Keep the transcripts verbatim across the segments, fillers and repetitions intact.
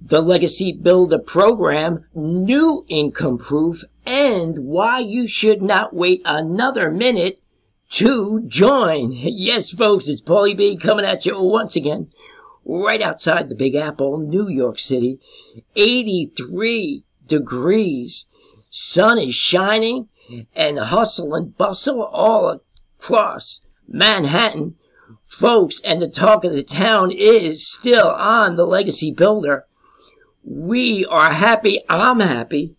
the Legacy Builder Program, New Income Proof, and why you should not wait another minute to join. Yes, folks, it's Paulie B coming at you once again, right outside the Big Apple, New York City. eighty-three degrees. Sun is shining, and hustle and bustle all across Manhattan. Folks, and the talk of the town is still on the Legacy Builder. We are happy. I'm happy.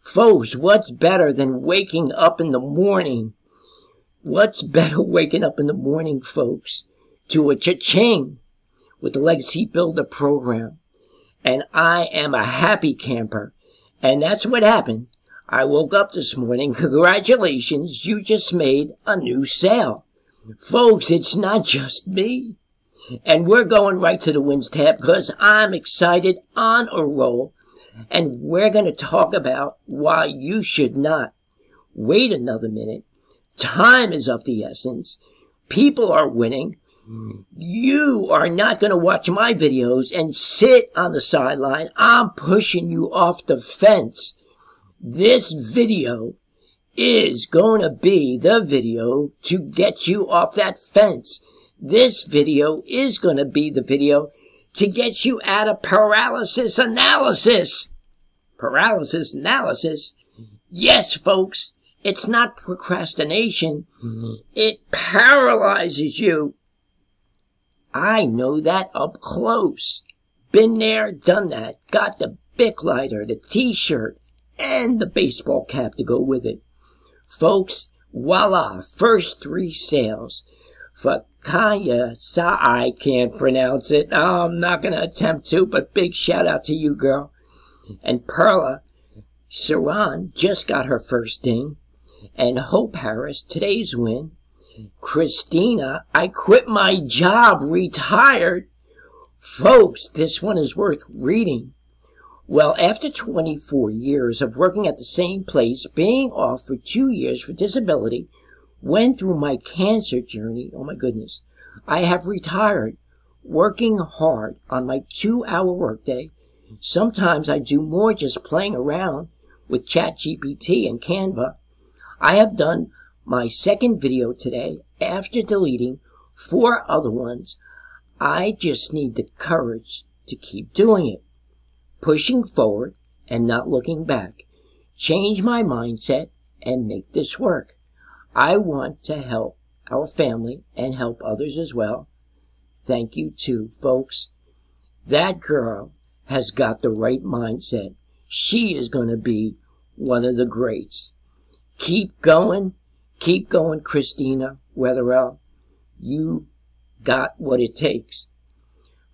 Folks, what's better than waking up in the morning? What's better waking up in the morning, folks, to a cha-ching with the Legacy Builder Program? And I am a happy camper. And that's what happened. I woke up this morning. Congratulations, you just made a new sale. Folks, it's not just me. And we're going right to the wins tab because I'm excited, on a roll. And we're going to talk about why you should not wait another minute. Time is of the essence. People are winning. You are not going to watch my videos and sit on the sideline. I'm pushing you off the fence. This video is going to be the video to get you off that fence. This video is going to be the video to get you out of paralysis analysis. Paralysis analysis. Yes, folks, it's not procrastination. It paralyzes you. I know that up close. Been there, done that. Got the Bic lighter, the t-shirt, and the baseball cap to go with it. Folks, voila, first three sales. Fakaya, I can't pronounce it. Oh, I'm not going to attempt to, but big shout out to you, girl. And Perla Saran just got her first ding. And Hope Harris, today's win. Christina, I quit my job, retired. Folks, this one is worth reading. Well, after twenty-four years of working at the same place, being off for two years for disability, went through my cancer journey, oh my goodness, I have retired, working hard on my two-hour workday. Sometimes I do more just playing around with ChatGPT and Canva. I have done my second video today after deleting four other ones. I just need the courage to keep doing it, pushing forward and not looking back. Change my mindset and make this work. I want to help our family and help others as well. Thank you too, folks. That girl has got the right mindset. She is going to be one of the greats. Keep going. Keep going, Christina Weatherell. You got what it takes.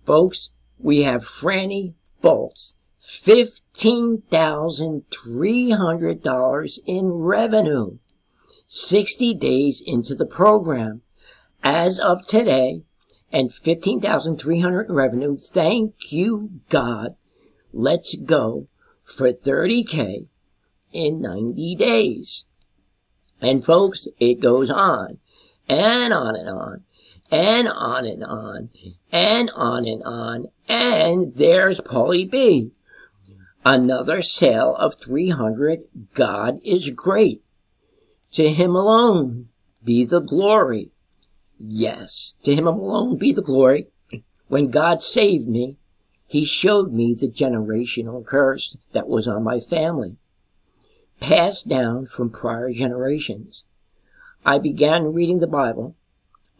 Folks, we have Franny Fultz, fifteen thousand three hundred dollars in revenue. sixty days into the program as of today, and fifteen thousand three hundred dollars in revenue. Thank you, God. Let's go for thirty K in ninety days. And folks, it goes on and on and on and on and on and on and on. And there's Paulie B. Another sale of three hundred. God is great. To him alone be the glory. Yes, to him alone be the glory. When God saved me, he showed me the generational curse that was on my family, passed down from prior generations. I began reading the Bible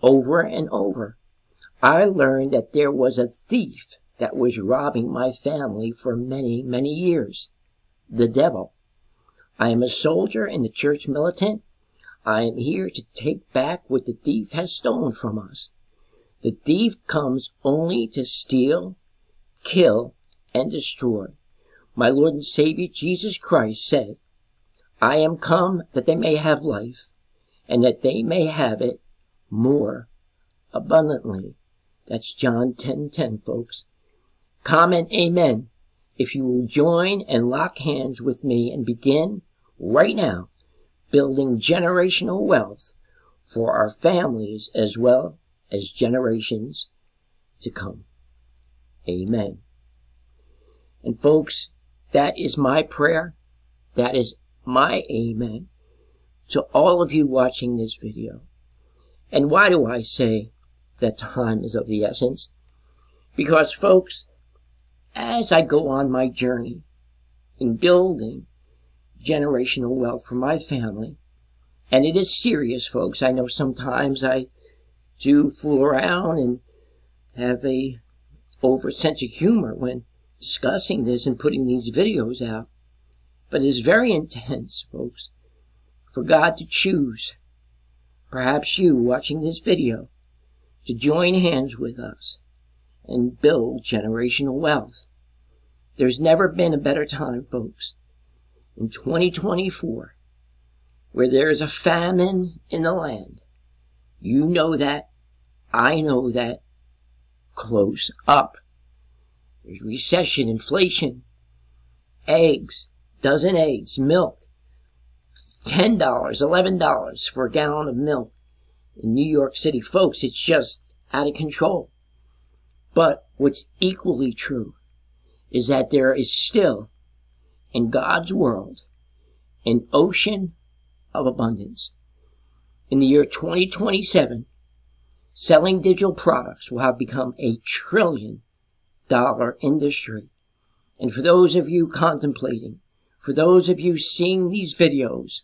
over and over. I learned that there was a thief that was robbing my family for many, many years, the devil. I am a soldier in the church militant. I am here to take back what the thief has stolen from us. The thief comes only to steal, kill, and destroy. My Lord and Savior Jesus Christ said, I am come that they may have life, and that they may have it more abundantly. That's John ten ten, folks. Comment amen if you will join and lock hands with me and begin right now building generational wealth for our families as well as generations to come. Amen. And folks, that is my prayer. That is my amen to all of you watching this video. And why do I say that time is of the essence? Because, folks, as I go on my journey in building generational wealth for my family, and it is serious, folks. I know sometimes I do fool around and have a over sense of humor when discussing this and putting these videos out, but it's very intense, folks, for God to choose, perhaps you watching this video, to join hands with us and build generational wealth. There's never been a better time, folks, in twenty twenty-four, where there is a famine in the land. You know that. I know that. Close up. There's recession, inflation, eggs, dozen eggs, milk, ten dollars, eleven dollars for a gallon of milk in New York City. Folks, it's just out of control. But what's equally true is that there is still, in God's world, an ocean of abundance. In the year twenty twenty-seven, selling digital products will have become a trillion dollar industry. And for those of you contemplating, for those of you seeing these videos,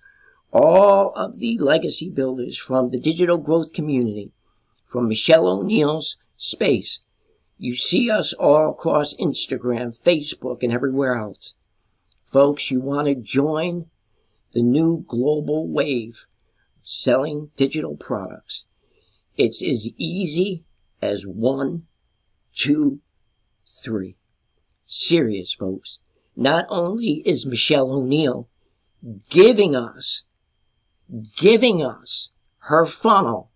all of the legacy builders from the digital growth community, from Michelle O'Neill's space, you see us all across Instagram, Facebook, and everywhere else. Folks, you want to join the new global wave of selling digital products. It's as easy as one, two, three. Serious, folks. Not only is Michelle O'Neill giving us, giving us her funnel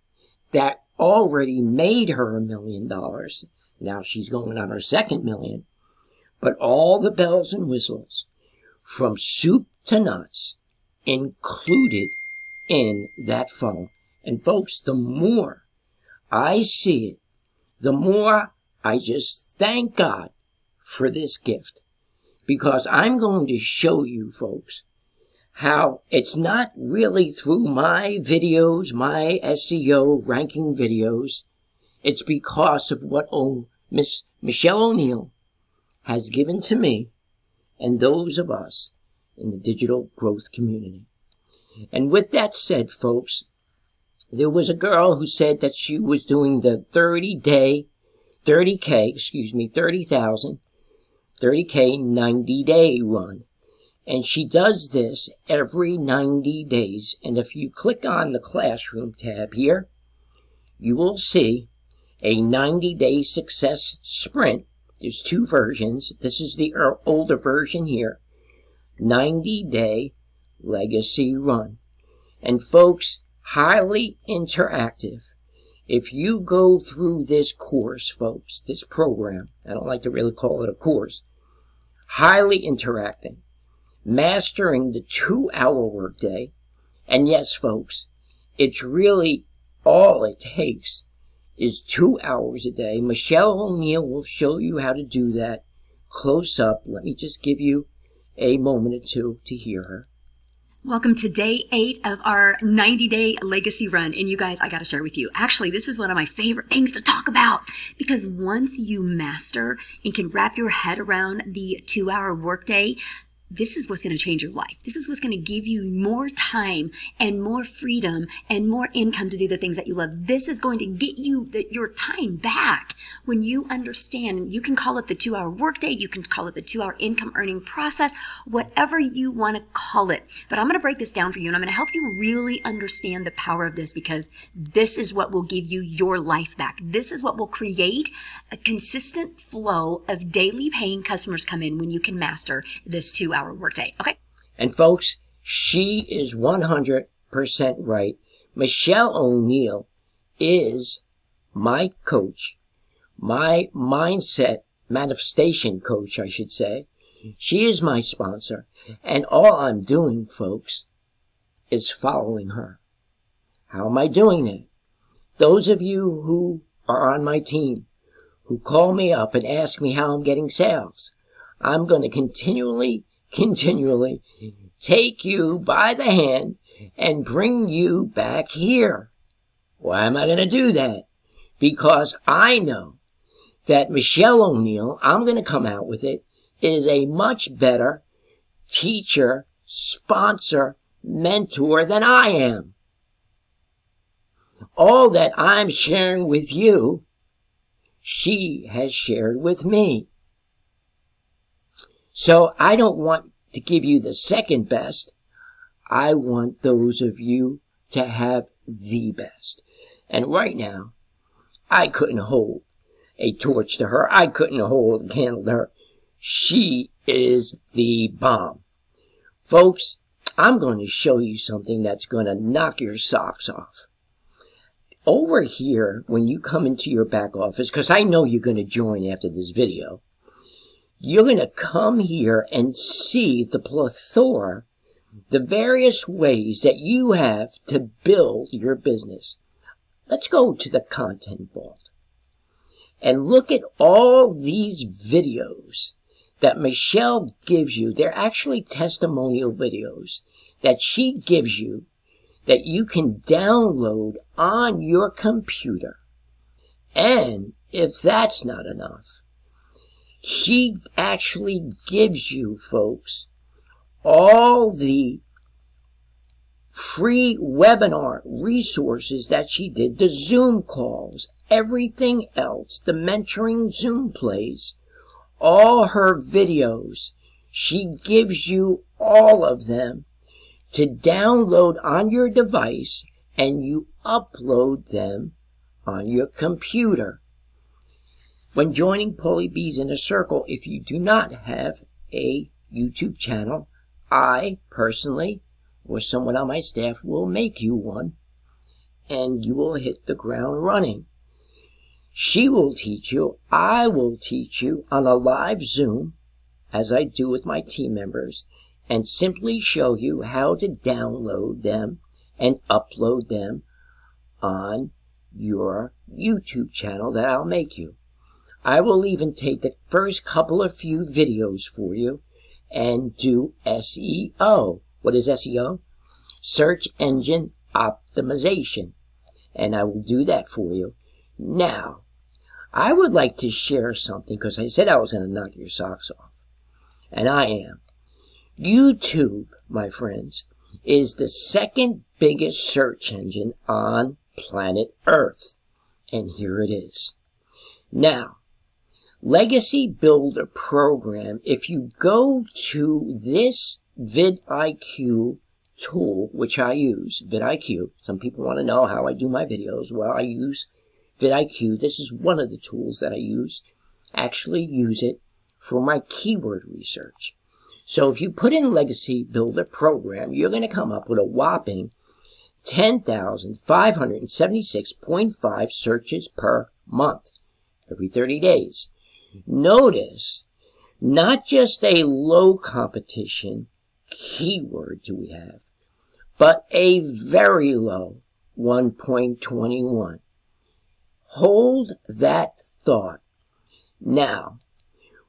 that already made her a million dollars. Now she's going on her second million. But all the bells and whistles, from soup to nuts, included in that funnel. And folks, the more I see it, the more I just thank God for this gift. Because I'm going to show you, folks, how it's not really through my videos, my S E O ranking videos. It's because of what o- Miss Michelle O'Neill has given to me and those of us in the digital growth community. And with that said, folks, there was a girl who said that she was doing the thirty day, thirty K, excuse me, thirty thousand, thirty K ninety day run. And she does this every ninety days. And if you click on the classroom tab here, you will see a ninety day success sprint. There's two versions. This is the older version here. ninety day legacy run. And folks, highly interactive. If you go through this course, folks, this program, I don't like to really call it a course, highly interacting, mastering the two hour workday, and yes, folks, it's really all it takes is two hours a day. Michelle O'Neill will show you how to do that close up. Let me just give you a moment or two to hear her. Welcome to day eight of our ninety day legacy run. And you guys, I got to share with you, actually, this is one of my favorite things to talk about, because once you master and can wrap your head around the two hour workday, this is what's going to change your life. This is what's going to give you more time and more freedom and more income to do the things that you love. This is going to get you the, your time back when you understand. You can call it the two hour workday. You can call it the two hour income earning process, whatever you want to call it. But I'm going to break this down for you, and I'm going to help you really understand the power of this, because this is what will give you your life back. This is what will create a consistent flow of daily paying customers come in when you can master this two hour Our workday. Okay. And folks, she is one hundred percent right. Michelle O'Neill is my coach, my mindset manifestation coach, I should say. She is my sponsor. And all I'm doing, folks, is following her. How am I doing that? Those of you who are on my team, who call me up and ask me how I'm getting sales, I'm going to continually, continually take you by the hand and bring you back here. Why am I going to do that? Because I know that Michelle O'Neill, I'm going to come out with it, is a much better teacher, sponsor, mentor than I am. All that I'm sharing with you, she has shared with me. So I don't want to give you the second best. I want those of you to have the best. And right now, I couldn't hold a torch to her. I couldn't hold a candle to her. She is the bomb. Folks, I'm going to show you something that's going to knock your socks off. Over here, when you come into your back office, because I know you're going to join after this video, you're going to come here and see the plethora, the various ways that you have to build your business. Let's go to the content vault and look at all these videos that Michelle gives you. They're actually testimonial videos that she gives you that you can download on your computer. And if that's not enough, she actually gives you, folks, all the free webinar resources that she did, the Zoom calls, everything else, the mentoring Zoom plays, all her videos. She gives you all of them to download on your device, and you upload them on your computer. When joining Paulie B's Inner Circle, if you do not have a YouTube channel, I personally or someone on my staff will make you one, and you will hit the ground running. She will teach you, I will teach you on a live Zoom, as I do with my team members, and simply show you how to download them and upload them on your YouTube channel that I'll make you. I will even take the first couple of few videos for you and do S E O. What is S E O? Search Engine Optimization. And I will do that for you. Now, I would like to share something because I said I was going to knock your socks off. And I am. YouTube, my friends, is the second biggest search engine on planet Earth. And here it is. Now, Legacy Builder Program, if you go to this vidIQ tool, which I use, vidIQ, some people want to know how I do my videos. Well, I use vidIQ. This is one of the tools that I use. Actually use it for my keyword research. So if you put in Legacy Builder Program, you're going to come up with a whopping ten thousand five hundred seventy-six point five searches per month, every thirty days. Notice, not just a low competition keyword do we have, but a very low one point two one. Hold that thought. Now,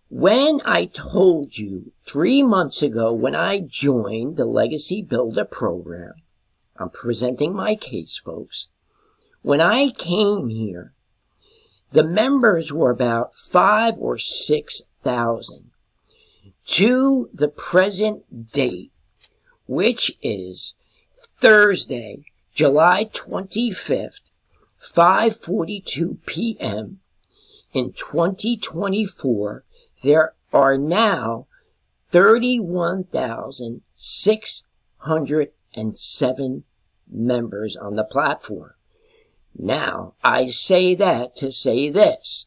when I told you three months ago when I joined the Legacy Builder Program, I'm presenting my case, folks. When I came here, the members were about five or six thousand. To the present date, which is Thursday, July twenty-fifth, five forty-two p m in twenty twenty-four, there are now thirty-one thousand six hundred seven members on the platform. Now, I say that to say this.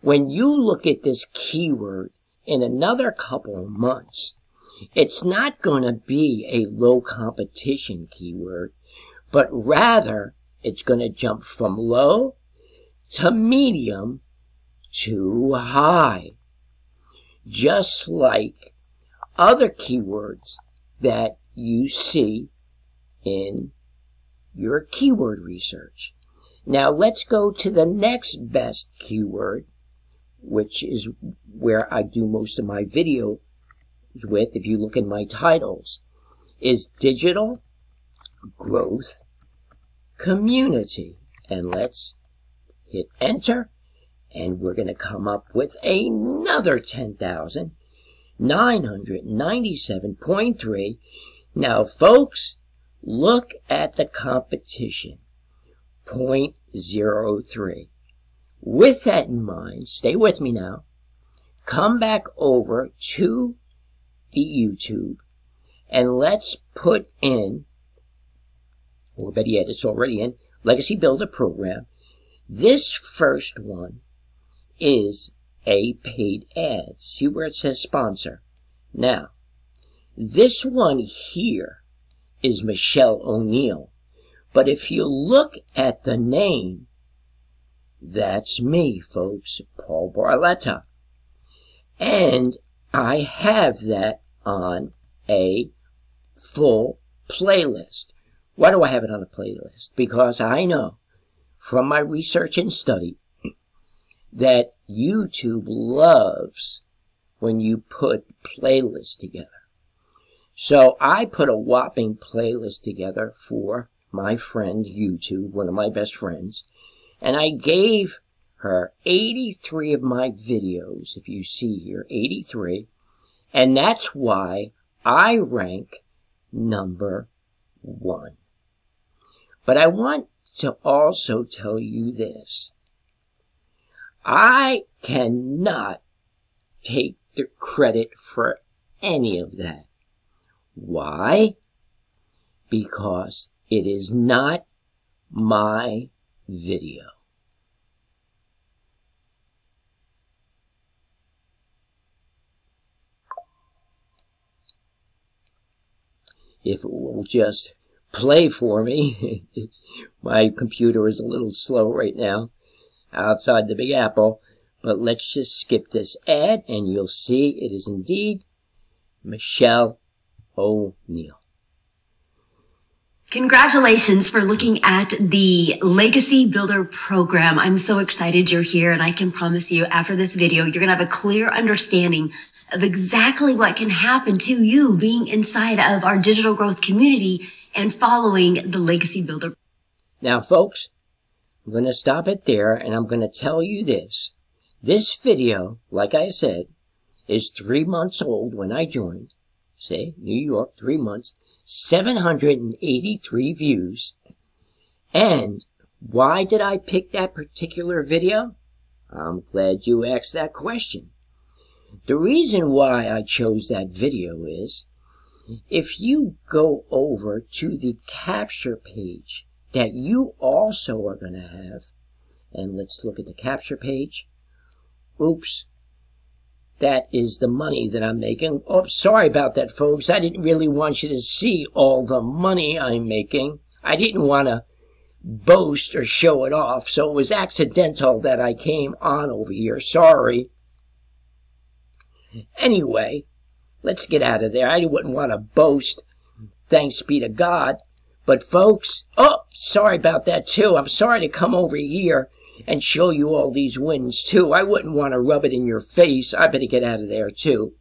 When you look at this keyword in another couple months, it's not going to be a low competition keyword, but rather it's going to jump from low to medium to high, just like other keywords that you see in your keyword research. Now let's go to the next best keyword, which is where I do most of my videos with, if you look in my titles, is Digital Growth Community. And let's hit enter, and we're going to come up with another ten thousand nine hundred ninety-seven point three. Now, folks, look at the competition, zero point zero three. With that in mind, stay with me now. Come back over to the YouTube, and let's put in, or better yet, it's already in, Legacy Builder Program. This first one is a paid ad. See where it says sponsor. Now, this one here is Michelle O'Neill. But if you look at the name, that's me, folks, Paul Barletta. And I have that on a full playlist. Why do I have it on a playlist? Because I know from my research and study that YouTube loves when you put playlists together. So I put a whopping playlist together for my friend YouTube, one of my best friends, and I gave her eighty-three of my videos, if you see here, eighty-three, and that's why I rank number one. But I want to also tell you this. I cannot take the credit for any of that. Why? Because it is not my video. If it will just play for me. My computer is a little slow right now outside the Big Apple, but let's just skip this ad and you'll see it is indeed Michelle O'Neill. Congratulations for looking at the Legacy Builder Program. I'm so excited you're here, and I can promise you after this video, you're gonna have a clear understanding of exactly what can happen to you being inside of our digital growth community and following the Legacy Builder. Now, folks, I'm going to stop it there, and I'm going to tell you this. This video, like I said, is three months old when I joined. Say, New York, three months, seven hundred eighty-three views. And why did I pick that particular video? I'm glad you asked that question. The reason why I chose that video is, if you go over to the capture page that you also are going to have, and let's look at the capture page. Oops, that is the money that I'm making. Oh, sorry about that, folks. I didn't really want you to see all the money I'm making. I didn't want to boast or show it off, so it was accidental that I came on over here. Sorry. Anyway, let's get out of there. I wouldn't want to boast, thanks be to God. But folks, oh, sorry about that too. I'm sorry to come over here and show you all these wins too. I wouldn't want to rub it in your face. I better get out of there too.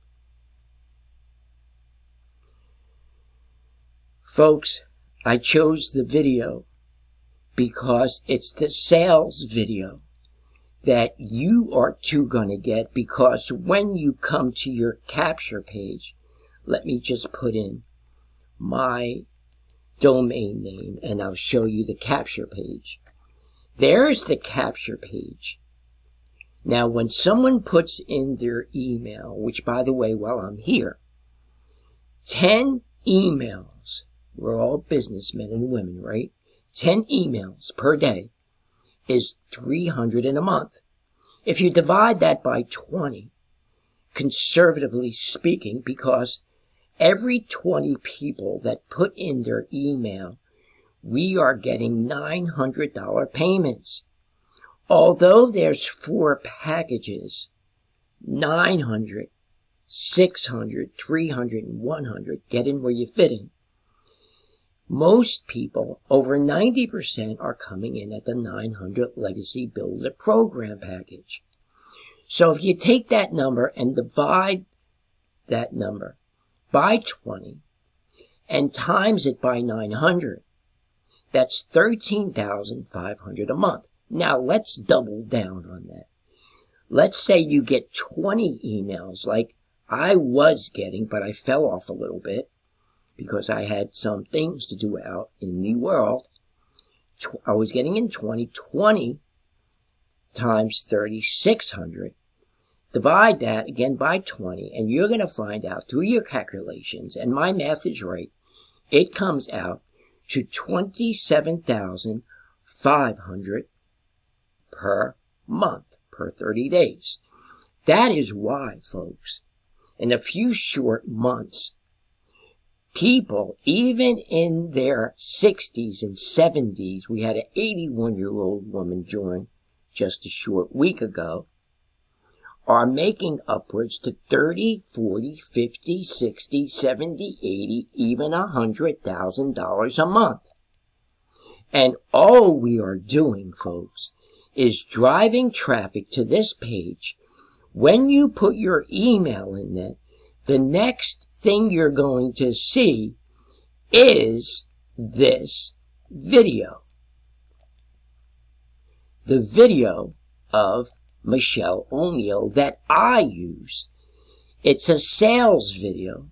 Folks, I chose the video because it's the sales video that you are too going to get, because when you come to your capture page, let me just put in my domain name and I'll show you the capture page. There's the capture page. Now, when someone puts in their email, which by the way, while I'm here, ten emails, we're all businessmen and women, right? ten emails per day is three hundred in a month. If you divide that by twenty, conservatively speaking, because every twenty people that put in their email, we are getting nine hundred dollar payments. Although there's four packages, nine hundred, six hundred, three hundred, and one hundred, get in where you fit in. Most people, over ninety percent, are coming in at the nine hundred Legacy Builder Program package. So if you take that number and divide that number by twenty and times it by nine hundred, that's thirteen thousand five hundred dollars a month. Now let's double down on that. Let's say you get twenty emails like I was getting, but I fell off a little bit because I had some things to do out in the world. I was getting in twenty, twenty times thirty-six hundred. Divide that again by twenty, and you're going to find out through your calculations, and my math is right, it comes out to twenty-seven thousand five hundred dollars per month, per thirty days. That is why, folks, in a few short months, people, even in their sixties and seventies, we had an eighty-one-year-old woman join just a short week ago, are making upwards to thirty, forty, fifty, sixty, seventy, eighty, even one hundred thousand dollars a month. And all we are doing, folks, is driving traffic to this page. When you put your email in it, the next thing you're going to see is this video. The video of Michelle O'Neill that I use. It's a sales video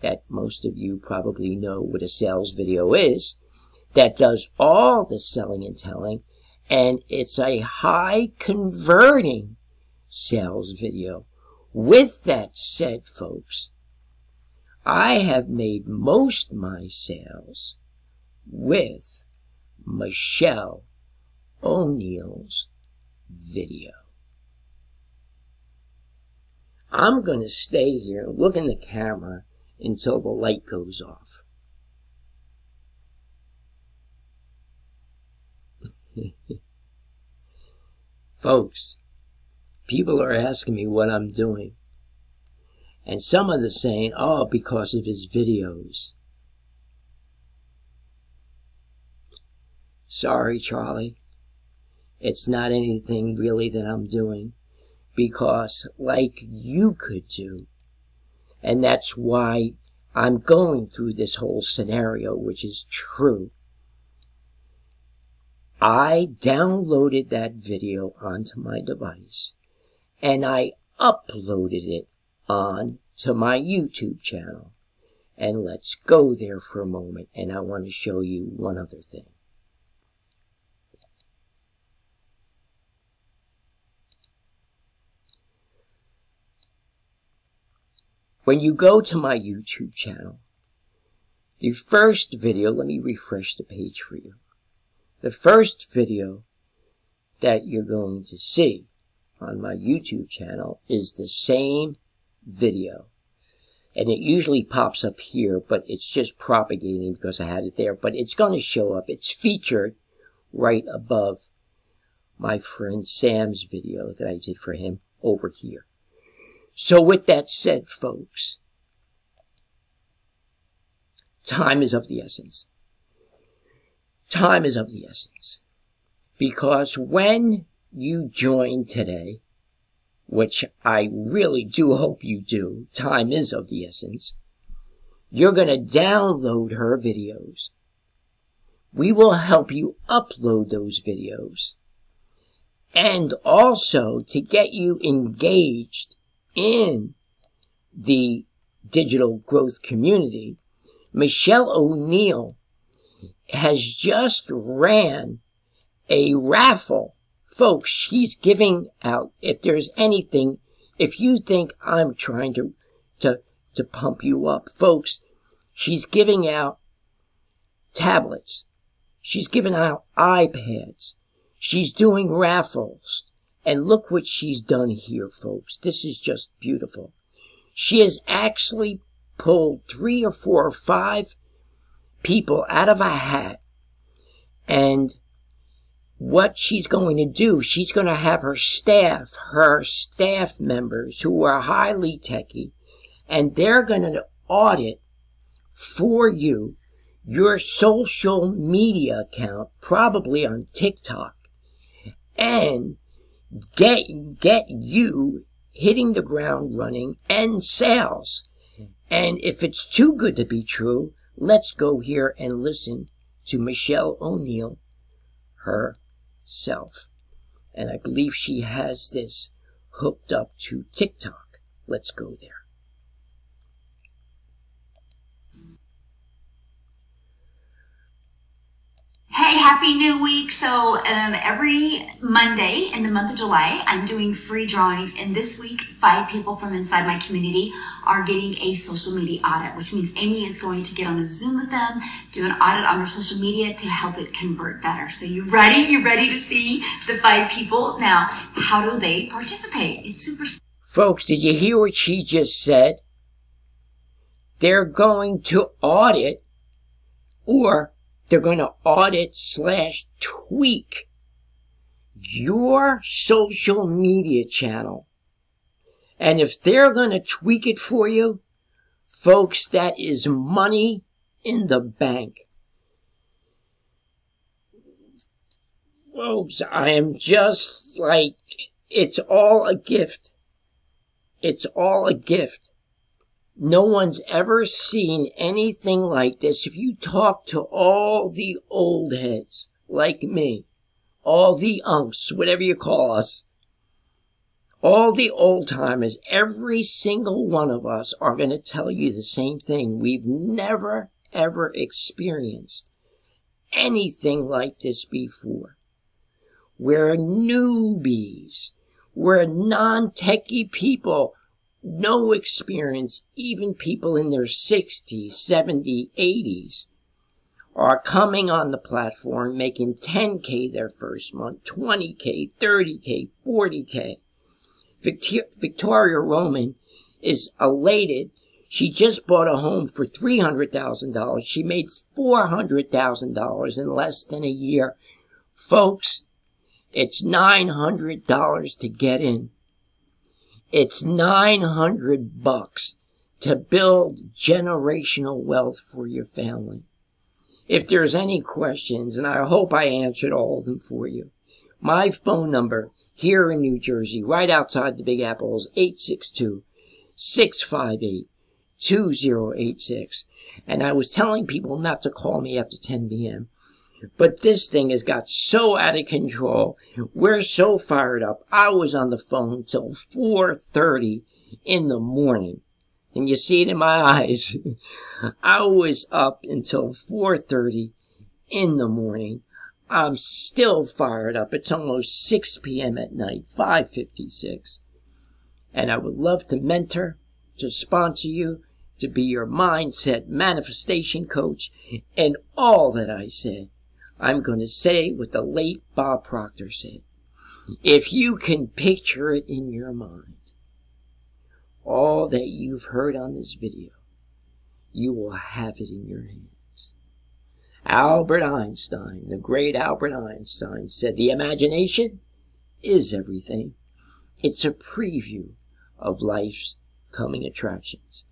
that most of you probably know what a sales video is, that does all the selling and telling, and it's a high converting sales video. With that said, folks, I have made most my sales with Michelle O'Neill's video. I'm going to stay here and look in the camera until the light goes off. Folks, people are asking me what I'm doing. And some of them saying, oh, because of his videos. Sorry, Charlie. It's not anything really that I'm doing. Because like you could do, and that's why I'm going through this whole scenario, which is true. I downloaded that video onto my device, and I uploaded it onto my YouTube channel. And let's go there for a moment, and I want to show you one other thing. When you go to my YouTube channel, the first video, let me refresh the page for you. The first video that you're going to see on my YouTube channel is the same video. And it usually pops up here, but it's just propagating because I had it there. But it's going to show up. It's featured right above my friend Sam's video that I did for him over here. So with that said, folks, time is of the essence. Time is of the essence. Because when you join today, which I really do hope you do, time is of the essence, you're going to download her videos. We will help you upload those videos. And also to get you engaged in the digital growth community, Michelle O'Neill has just ran a raffle. Folks, she's giving out, if there's anything, if you think I'm trying to, to, to pump you up, folks, she's giving out tablets. She's giving out iPads. She's doing raffles. And look what she's done here, folks. This is just beautiful. She has actually pulled three or four or five people out of a hat. And what she's going to do, she's going to have her staff, her staff members who are highly techie, and they're going to audit for you your social media account, probably on TikTok, and get get you hitting the ground running and sales. And if it's too good to be true, let's go here and listen to Michelle O'Neill herself. And I believe she has this hooked up to TikTok. Let's go there. Hey, happy new week. So um, every Monday in the month of July, I'm doing free drawings. And this week, five people from inside my community are getting a social media audit, which means Amy is going to get on a Zoom with them, do an audit on their social media to help it convert better. So you ready? You ready to see the five people? Now, how do they participate? It's super. Folks, did you hear what she just said? They're going to audit or they're going to audit slash tweak your social media channel. And if they're going to tweak it for you, folks, that is money in the bank. Folks, I am just like, it's all a gift. It's all a gift. No one's ever seen anything like this. If you talk to all the old heads like me, all the unks, whatever you call us, all the old timers, every single one of us are going to tell you the same thing. We've never, ever experienced anything like this before. We're newbies. We're non-techie people. No experience, even people in their sixties, seventies, eighties are coming on the platform making ten K their first month, twenty K, thirty K, forty K. Victoria Roman is elated. She just bought a home for three hundred thousand dollars. She made four hundred thousand dollars in less than a year. Folks, it's nine hundred dollars to get in. It's nine hundred bucks to build generational wealth for your family. If there's any questions, and I hope I answered all of them for you, my phone number here in New Jersey, right outside the Big Apple, is eight six two, six five eight, two zero eight six. And I was telling people not to call me after ten P M But this thing has got so out of control. We're so fired up. I was on the phone till four thirty in the morning. And you see it in my eyes. I was up until four thirty in the morning. I'm still fired up. It's almost six P M at night, five fifty-six. And I would love to mentor, to sponsor you, to be your mindset manifestation coach, and all that I said. I'm going to say what the late Bob Proctor said. If you can picture it in your mind, all that you've heard on this video, you will have it in your hands. Albert Einstein, the great Albert Einstein, said the imagination is everything. It's a preview of life's coming attractions.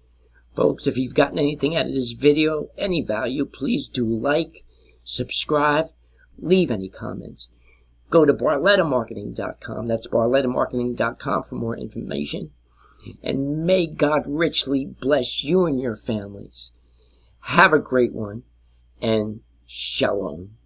Folks, if you've gotten anything out of this video, any value, please do like, subscribe, leave any comments. Go to Barletta Marketing dot com. That's Barletta Marketing dot com for more information. And may God richly bless you and your families. Have a great one, and shalom.